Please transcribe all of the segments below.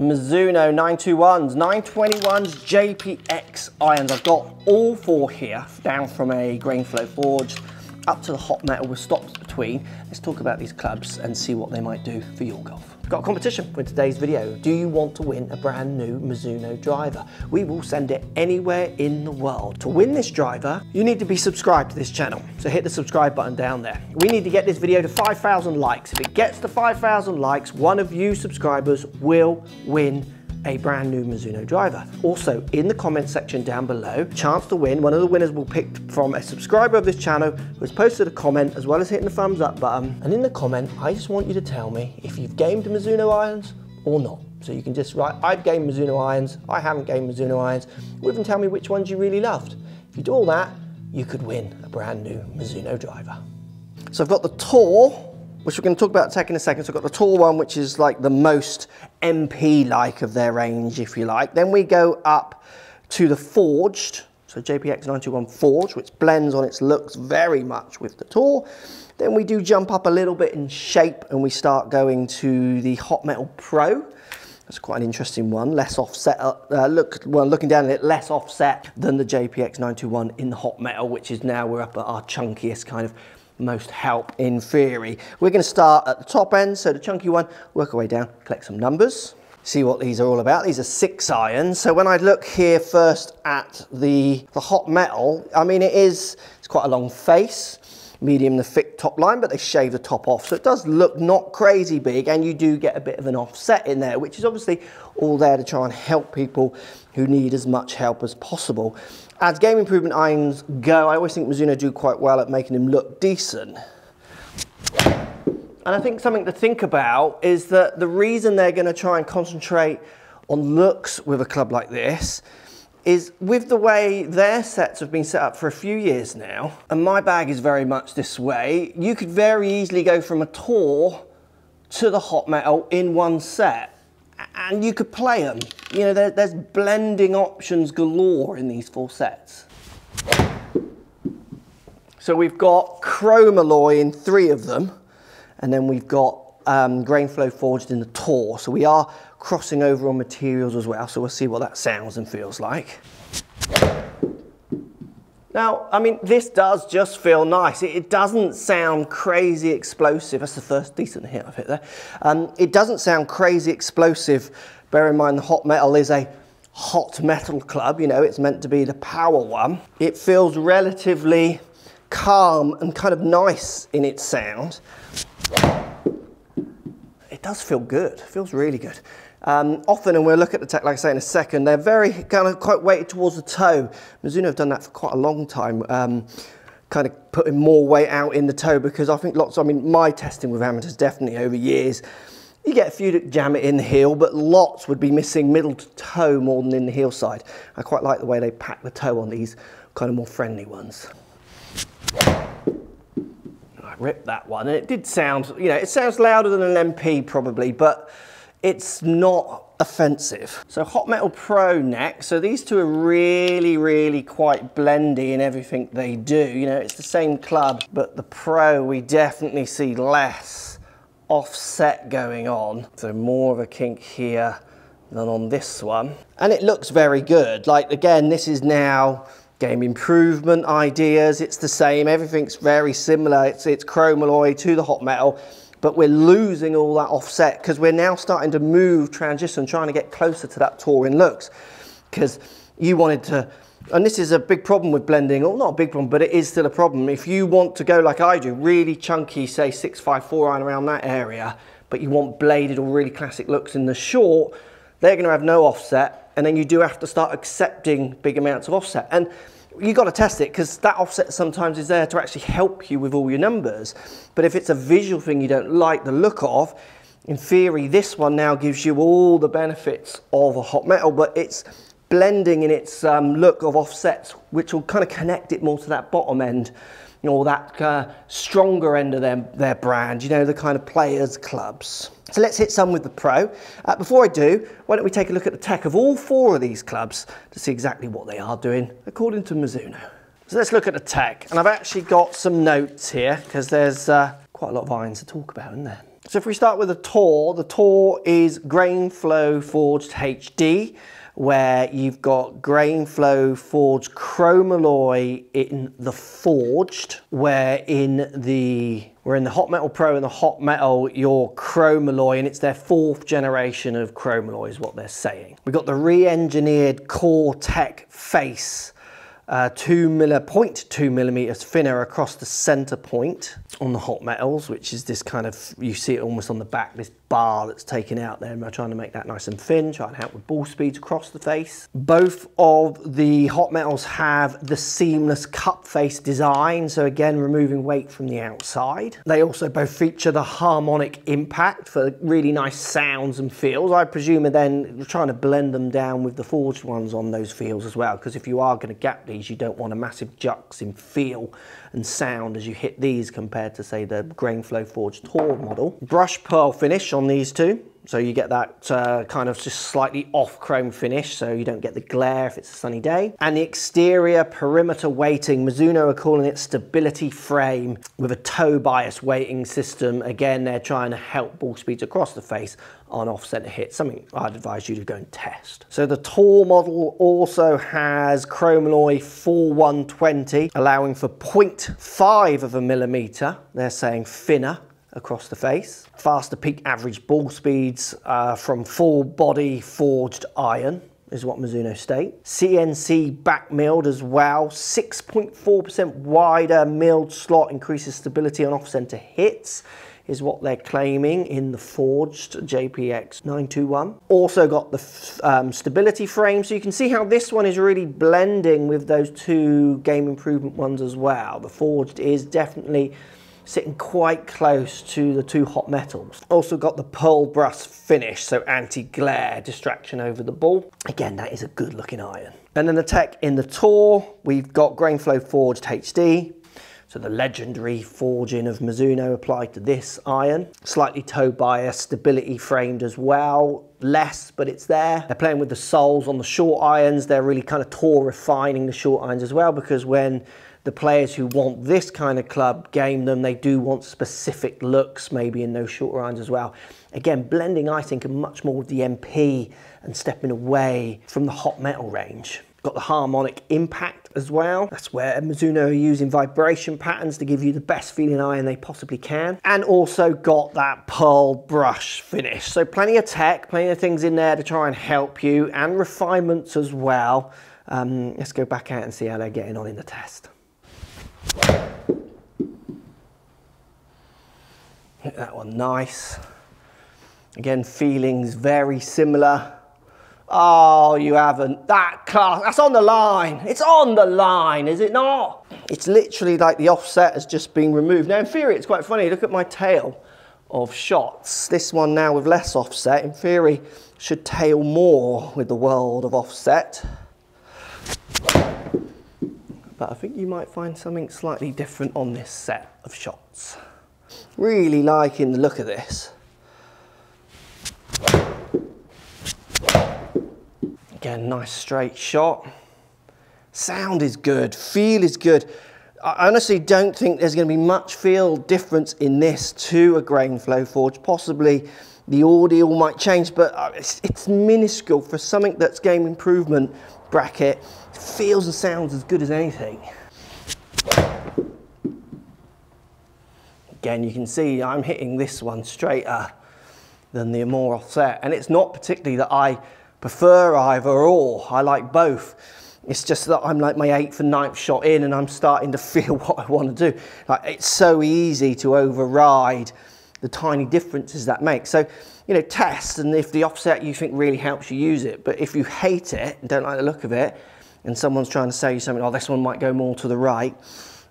Mizuno 921s, 921s JPX irons. I've got all four here, down from a Grain Flow Forged up to the Hot Metal with stops between. Let's talk about these clubs and see what they might do for your golf. We've got a competition for today's video. Do you want to win a brand new Mizuno driver? We will send it anywhere in the world. To win this driver, you need to be subscribed to this channel. So hit the subscribe button down there. We need to get this video to 5,000 likes. If it gets to 5,000 likes, one of you subscribers will win a brand new Mizuno driver. Also, in the comments section down below, chance to win. One of the winners will pick from a subscriber of this channel who has posted a comment, as well as hitting the thumbs up button. And in the comment, I just want you to tell me if you've gamed Mizuno irons or not. So you can just write, I've gamed Mizuno irons, I haven't gamed Mizuno irons, or even tell me which ones you really loved. If you do all that, you could win a brand new Mizuno driver. So I've got the Tour, which we're going to talk about tech in a second. So I've got the tall one, which is like the most MP-like of their range, if you like. Then we go up to the Forged, so JPX-921 Forged, which blends on its looks very much with the Tour. Then we do jump up a little bit in shape and we start going to the Hot Metal Pro. That's quite an interesting one, less offset, looking down at it, less offset than the JPX-921 in the Hot Metal, which is now we're up at our chunkiest kind of most help in theory. We're going to start at the top end, so the chunky one, work our way down, collect some numbers, see what these are all about. These are 6 irons. So when I look here first at the Hot Metal, I mean it's quite a long face, medium to thick top line, but they shave the top off. So it does look not crazy big, and you do get a bit of an offset in there, which is obviously all there to try and help people who need as much help as possible. As game improvement irons go, I always think Mizuno do quite well at making them look decent. And I think something to think about is that the reason they're going to try and concentrate on looks with a club like this is with the way their sets have been set up for a few years now, and my bag is very much this way, you could very easily go from a Tour to the Hot Metal in one set, and you could play them. You know, there's blending options galore in these 4 sets. So we've got Chromalloy in 3 of them, and then we've got Grain Flow Forged in the Tour, so we are crossing over on materials as well, so we'll see what that sounds and feels like. Now, I mean, this does just feel nice. It doesn't sound crazy explosive. That's the first decent hit I've hit there. It doesn't sound crazy explosive. Bear in mind the Hot Metal is a hot metal club, you know, it's meant to be the power one. It feels relatively calm and kind of nice in its sound. It does feel good, it feels really good. Often, and we'll look at the tech, like I say, in a second, they're very kind of quite weighted towards the toe. Mizuno have done that for quite a long time, kind of putting more weight out in the toe, because I think lots, I mean, my testing with amateurs definitely over years, you get a few that jam it in the heel, but lots would be missing middle to toe more than in the heel side. I quite like the way they pack the toe on these kind of more friendly ones. Rip that one, and it did sound, you know, it sounds louder than an MP probably, but it's not offensive. So Hot Metal Pro neck, so these 2 are really quite blendy in everything they do. You know, it's the same club, but the Pro we definitely see less offset going on, so more of a kink here than on this one, and it looks very good. Like, again, this is now game improvement ideas, it's the same, everything's very similar. It's Chromalloy to the Hot Metal, but we're losing all that offset because we're now starting to move, transition, trying to get closer to that touring looks. Because you wanted to, and this is a big problem with blending, or not a big problem, but it is still a problem. If you want to go like I do, really chunky, say 654 iron around that area, but you want bladed or really classic looks in the short, they're going to have no offset. And then you do have to start accepting big amounts of offset. And you've got to test it, because that offset sometimes is there to actually help you with all your numbers. But if it's a visual thing you don't like the look of, in theory, this one now gives you all the benefits of a Hot Metal, but it's blending in its look of offsets, which will kind of connect it more to that bottom end, you know, or that stronger end of their brand, you know, the kind of players clubs. So let's hit some with the Pro. Before I do, why don't we take a look at the tech of all 4 of these clubs to see exactly what they are doing according to Mizuno. So let's look at the tech, and I've actually got some notes here because there's quite a lot of irons to talk about, isn't there? So if we start with the Tor is Grain Flow Forged HD, where you've got Grain Flow Forged Chromalloy in the Forged, where in the Hot Metal Pro and the Hot Metal, your Chromalloy, and it's their 4th generation of Chromalloy is what they're saying. We've got the re-engineered Core Tech face, 0.2 millimeters thinner across the center point on the Hot Metals, which is this kind of, you see it almost on the back, this bar that's taken out there. I'm trying to make that nice and thin, trying to help with ball speeds across the face. Both of the Hot Metals have the seamless cup face design, so again, removing weight from the outside. They also both feature the harmonic impact for really nice sounds and feels. I presume are then trying to blend them down with the forged ones on those feels as well, because if you are going to gap these, you don't want a massive jux in feel and sound as you hit these compared to, say, the Grain Flow Forged Tor model. Brush pearl finish on these two, so you get that kind of just slightly off chrome finish, so you don't get the glare if it's a sunny day. And the exterior perimeter weighting, Mizuno are calling it stability frame with a toe bias weighting system. Again, they're trying to help ball speeds across the face on off-center hits, something I'd advise you to go and test. So the Tor model also has Chromalloy 4120, allowing for 0.5 of a millimeter, they're saying thinner, across the face. Faster peak average ball speeds from full body forged iron is what Mizuno state. CNC back milled as well, 6.4% wider milled slot, increases stability on off-center hits, is what they're claiming in the forged JPX-921. Also got the stability frame, so you can see how this one is really blending with those two game improvement ones as well. The forged is definitely sitting quite close to the two Hot Metals. Also got the pearl brass finish, so anti-glare, distraction over the ball. Again, that is a good looking iron. And then the tech in the Tor, we've got Grain Flow Forged HD, so the legendary forging of Mizuno applied to this iron. Slightly toe bias, stability framed as well. Less, but it's there. They're playing with the soles on the short irons. They're really kind of Tor refining the short irons as well, because when the players who want this kind of club game them, they do want specific looks, maybe in those shorter irons as well. Again, blending, I think, much more with the MP and stepping away from the Hot Metal range. Got the harmonic impact as well. That's where Mizuno are using vibration patterns to give you the best feeling iron they possibly can. And also got that pearl brush finish. So plenty of tech, plenty of things in there to try and help you, and refinements as well. Let's go back out and see how they're getting on in the test. Hit that one nice. Again, feelings very similar. Oh, you haven't. That class, that's on the line. It's on the line, is it not? It's literally like the offset has just been removed. Now, in theory, it's quite funny. Look at my tail of shots. This one now with less offset, in theory, should tail more with the world of offset. But I think you might find something slightly different on this set of shots. Really liking the look of this. Again, nice straight shot. Sound is good, feel is good. I honestly don't think there's going to be much feel difference in this to a Grain Flow Forge. Possibly the audio might change, but it's minuscule for something that's game improvement bracket. Feels and sounds as good as anything. Again, you can see I'm hitting this one straighter than the more offset, and it's not particularly that I prefer either or. I like both. It's just that I'm like my 8th and 9th shot in, and I'm starting to feel what I want to do. Like, it's so easy to override the tiny differences that make. So, you know, test, and if the offset you think really helps you, use it. But if you hate it and don't like the look of it, and someone's trying to say something, oh, this one might go more to the right,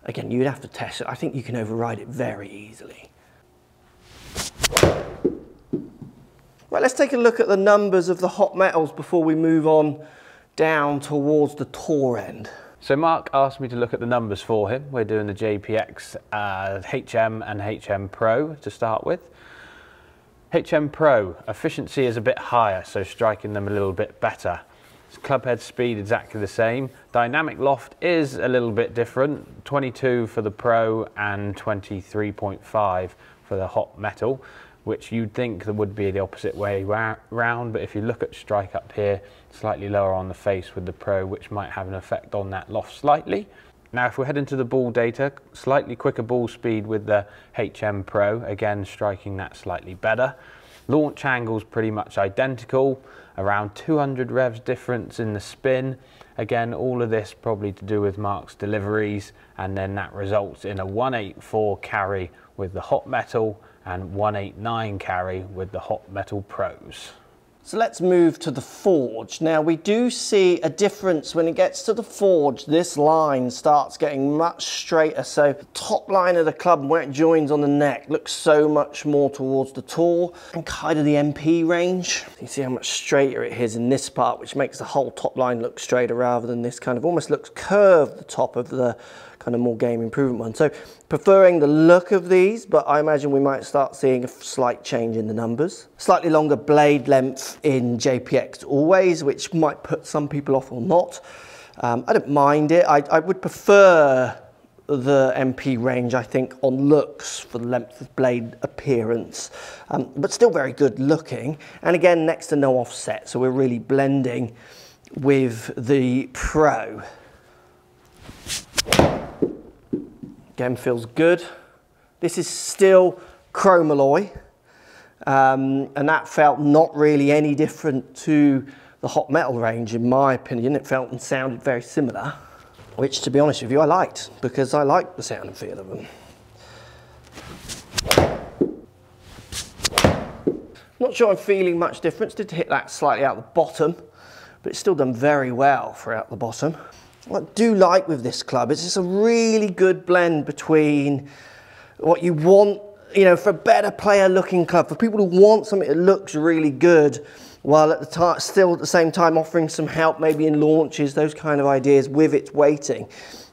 again, you'd have to test it. I think you can override it very easily. Right, let's take a look at the numbers of the Hot Metals before we move on down towards the Tor end. So Mark asked me to look at the numbers for him. We're doing the JPX, HM and HM Pro to start with. HM Pro, efficiency is a bit higher, so striking them a little bit better. Clubhead speed exactly the same. Dynamic loft is a little bit different, 22 for the Pro and 23.5 for the Hot Metal, which you'd think there would be the opposite way round, but if you look at strike up here, slightly lower on the face with the Pro, which might have an effect on that loft slightly. Now if we're heading to the ball data, slightly quicker ball speed with the HM Pro, again striking that slightly better. Launch angle's pretty much identical, around 200 revs difference in the spin. Again, all of this probably to do with Mark's deliveries, and then that results in a 184 carry with the Hot Metal and 189 carry with the Hot Metal Pros. So let's move to the Forge. Now we do see a difference when it gets to the Forge. This line starts getting much straighter, so the top line of the club where it joins on the neck looks so much more towards the tool and kind of the MP range. You see how much straighter it is in this part, which makes the whole top line look straighter rather than this kind of almost looks curved, the top of the kind of more game improvement one. So preferring the look of these, but I imagine we might start seeing a slight change in the numbers. Slightly longer blade length in JPX always, which might put some people off or not. I don't mind it. I would prefer the MP range, I think, on looks for the length of blade appearance, but still very good looking. And again, next to no offset. So we're really blending with the Pro. Again, feels good. This is still Chromalloy, and that felt not really any different to the Hot Metal range, in my opinion. It felt and sounded very similar, which, to be honest with you, I liked, because I like the sound and feel of them. Not sure I'm feeling much difference. Did hit that slightly out the bottom, but it's still done very well throughout the bottom. What I do like with this club is it's a really good blend between what you want, you know, for a better player looking club, for people who want something that looks really good, while at the still at the same time offering some help maybe in launches, those kind of ideas with its weighting.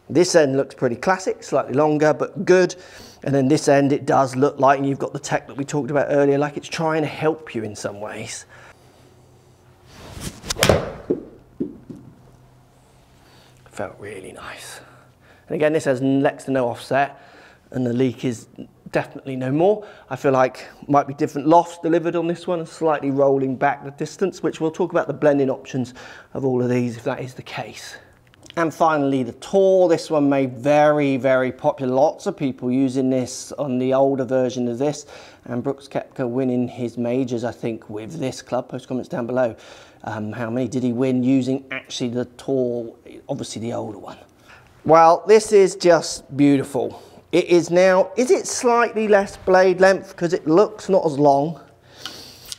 This end looks pretty classic, slightly longer, but good. And then this end, it does look like, and you've got the tech that we talked about earlier, like it's trying to help you in some ways. Felt really nice. And again, this has next to no offset, and the leak is definitely no more. I feel like might be different lofts delivered on this one and slightly rolling back the distance, which we'll talk about the blending options of all of these if that is the case. And finally, the Tor. This one made very, very popular. Lots of people using this on the older version of this, and Brooks Koepka winning his majors, I think, with this club. Post comments down below. How many did he win using actually the Tor, obviously the older one? Well, this is just beautiful. It is now, is it slightly less blade length because it looks not as long?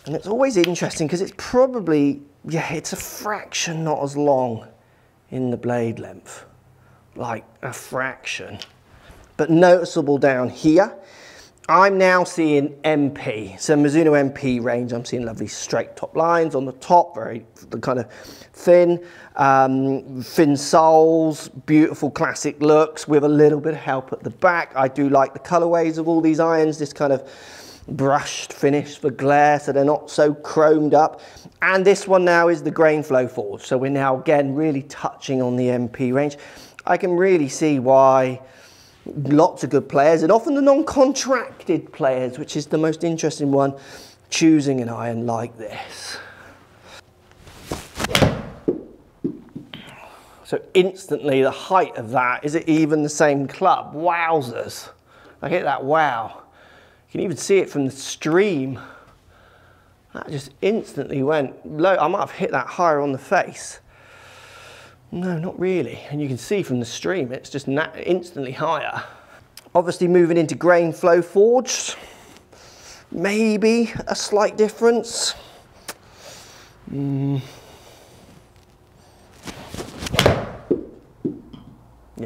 And it's always interesting because it's probably, yeah, it's a fraction not as long in the blade length, like a fraction. But noticeable down here. I'm now seeing MP, so Mizuno MP range. I'm seeing lovely straight top lines on the top, very kind of thin, thin soles, beautiful classic looks with a little bit of help at the back. I do like the colorways of all these irons, this kind of brushed finish for glare, so they're not so chromed up. And this one now is the Grain Flow Forged, so we're now again really touching on the MP range. I can really see why lots of good players, and often the non-contracted players, which is the most interesting one, choosing an iron like this. So instantly the height of that, is it even the same club? Wowzers. I hit that wow. You can even see it from the stream. That just instantly went low. I might have hit that higher on the face. No, not really. And you can see from the stream, it's just instantly higher. Obviously moving into Grain Flow Forged, maybe a slight difference. Yeah,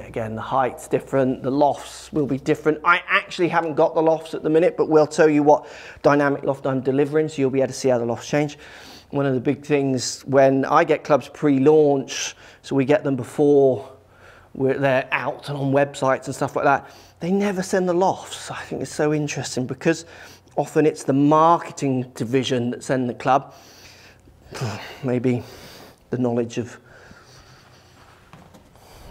again, the height's different, the lofts will be different. I actually haven't got the lofts at the minute, but we'll tell you what dynamic loft I'm delivering, so you'll be able to see how the lofts change. One of the big things when I get clubs pre-launch, so we get them before they're out and on websites and stuff like that, they never send the lofts. I think it's so interesting because often it's the marketing division that send the club. Maybe the knowledge of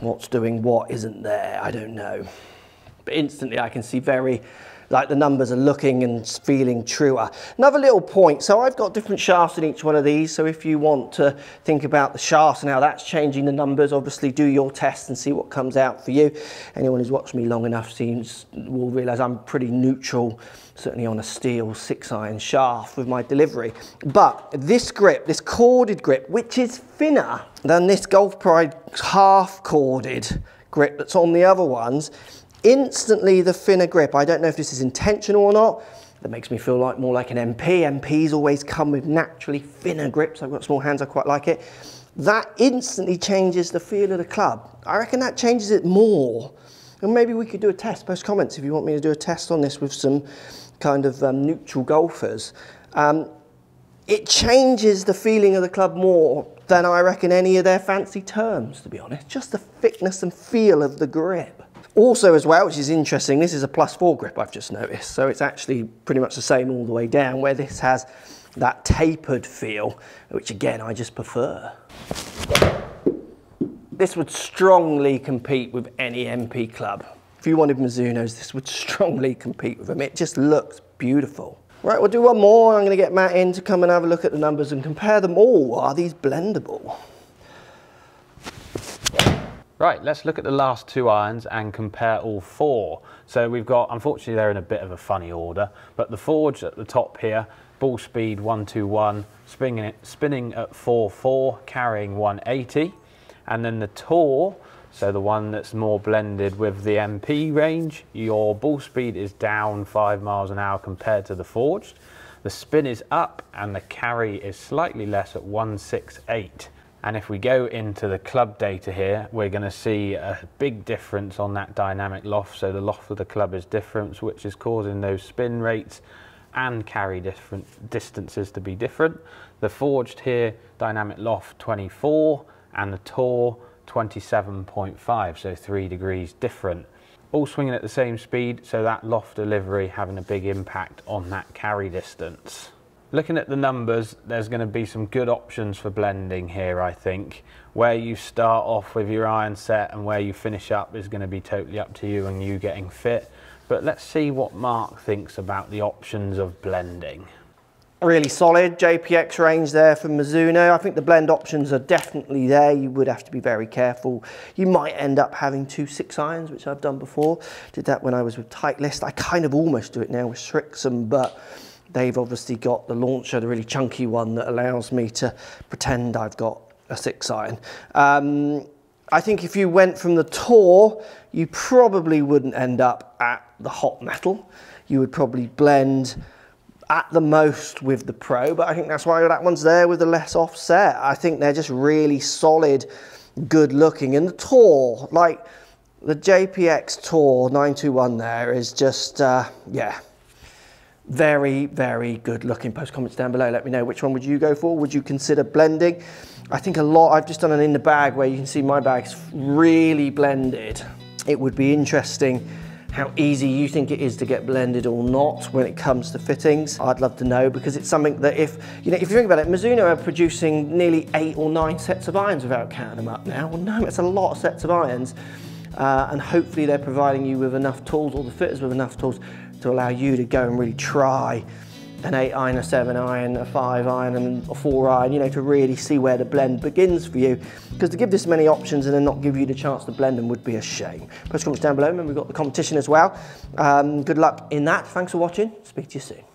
what's doing what isn't there, I don't know. But instantly I can see very like the numbers are looking and feeling truer. Another little point, so I've got different shafts in each one of these, so if you want to think about the shafts and how that's changing the numbers, obviously do your tests and see what comes out for you. Anyone who's watched me long enough will realise I'm pretty neutral, certainly on a steel 6-iron shaft with my delivery. But this grip, this corded grip, which is thinner than this Golf Pride half corded grip that's on the other ones, instantly the thinner grip. I don't know if this is intentional or not. That makes me feel like more like an MP. MPs always come with naturally thinner grips. I've got small hands, I quite like it. That instantly changes the feel of the club. I reckon that changes it more. And maybe we could do a test, post comments if you want me to do a test on this with some kind of neutral golfers. It changes the feeling of the club more than I reckon any of their fancy terms, to be honest. Just the thickness and feel of the grip. Also as well, which is interesting, this is a +4 grip I've just noticed. So it's actually pretty much the same all the way down, where this has that tapered feel, which again, I just prefer. This would strongly compete with any MP club. If you wanted Mizunos, this would strongly compete with them. It just looks beautiful. Right, we'll do one more. I'm gonna get Matt in to come and have a look at the numbers and compare them all. Are these blendable? Right, let's look at the last two irons and compare all four. So we've got, unfortunately they're in a bit of a funny order, but the forge at the top here, ball speed 121, spinning at 4.4, carrying 180. And then the tour, so the one that's more blended with the MP range, your ball speed is down 5 miles an hour compared to the forged. The spin is up and the carry is slightly less at 168. And if we go into the club data here, we're going to see a big difference on that dynamic loft. So the loft of the club is different, which is causing those spin rates and carry different distances to be different. The forged here, dynamic loft 24 and the tour 27.5, so 3 degrees different. All swinging at the same speed, so that loft delivery having a big impact on that carry distance. Looking at the numbers, there's going to be some good options for blending here, I think. Where you start off with your iron set and where you finish up is going to be totally up to you and you getting fit. But let's see what Mark thinks about the options of blending. Really solid JPX range there from Mizuno. I think the blend options are definitely there. You would have to be very careful. You might end up having 2 6-irons, which I've done before. Did that when I was with Titleist. I kind of almost do it now with Srixon, but they've obviously got the launcher, the really chunky one that allows me to pretend I've got a 6-iron. I think if you went from the tour, you probably wouldn't end up at the hot metal. You would probably blend at the most with the pro, but I think that's why that one's there with the less offset. I think they're just really solid, good looking. And the tour, like the JPX tour 921 there is just, yeah. Very, very good looking. Post comments down below, let me know which one would you go for. Would you consider blending? I think a lot, I've just done an in the bag where you can see my bag's really blended. It would be interesting how easy you think it is to get blended or not when it comes to fittings. I'd love to know, because it's something that if, you know, if you think about it, Mizuno are producing nearly 8 or 9 sets of irons without counting them up now. Well, no, it's a lot of sets of irons. And hopefully they're providing you with enough tools, or the fitters with enough tools, to allow you to go and really try an 8-iron, a 7-iron, a 5-iron and a 4-iron, you know, to really see where the blend begins for you. Because to give this many options and then not give you the chance to blend them would be a shame. Post comments down below, and we've got the competition as well. Good luck in that. Thanks for watching. Speak to you soon.